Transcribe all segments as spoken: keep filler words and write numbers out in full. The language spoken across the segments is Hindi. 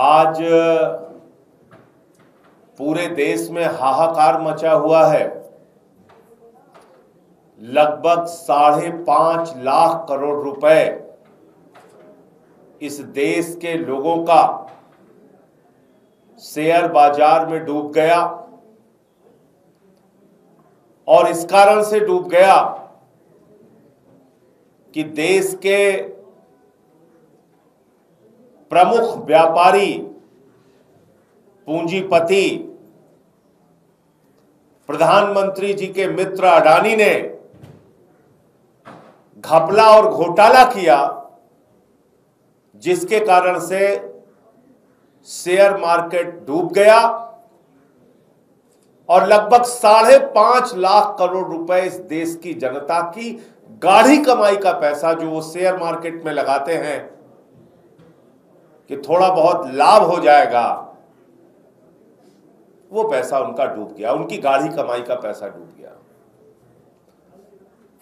आज पूरे देश में हाहाकार मचा हुआ है। लगभग साढ़े पांच लाख करोड़ रुपए इस देश के लोगों का शेयर बाजार में डूब गया और इस कारण से डूब गया कि देश के प्रमुख व्यापारी पूंजीपति प्रधानमंत्री जी के मित्र अडानी ने घपला और घोटाला किया, जिसके कारण से शेयर मार्केट डूब गया और लगभग साढ़े पांच लाख करोड़ रुपए इस देश की जनता की गाढ़ी कमाई का पैसा जो वो शेयर मार्केट में लगाते हैं कि थोड़ा बहुत लाभ हो जाएगा, वो पैसा उनका डूब गया, उनकी गाढ़ी कमाई का पैसा डूब गया।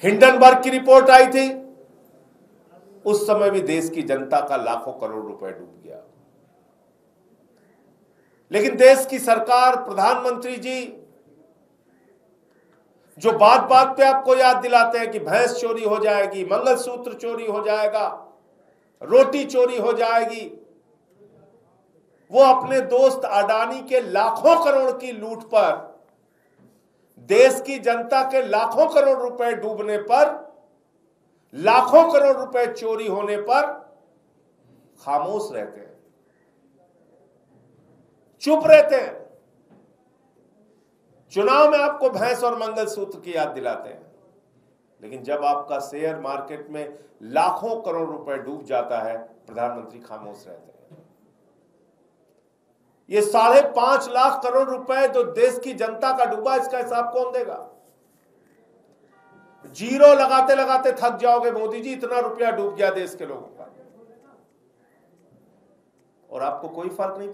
हिंडनबर्ग की रिपोर्ट आई थी, उस समय भी देश की जनता का लाखों करोड़ रुपए डूब गया। लेकिन देश की सरकार, प्रधानमंत्री जी जो बात बात पे आपको याद दिलाते हैं कि भैंस चोरी हो जाएगी, मंगलसूत्र चोरी हो जाएगा, रोटी चोरी हो जाएगी, वो अपने दोस्त अडानी के लाखों करोड़ की लूट पर, देश की जनता के लाखों करोड़ रुपए डूबने पर, लाखों करोड़ रुपए चोरी होने पर खामोश रहते हैं, चुप रहते हैं। चुनाव में आपको भैंस और मंगलसूत्र की याद दिलाते हैं, लेकिन जब आपका शेयर मार्केट में लाखों करोड़ रुपए डूब जाता है, प्रधानमंत्री खामोश रहते हैं। ये साढ़े पांच लाख करोड़ रुपए जो देश की जनता का डूबा, इसका हिसाब कौन देगा? जीरो लगाते लगाते थक जाओगे मोदी जी, इतना रुपया डूब गया देश के लोगों का, और आपको कोई फर्क नहीं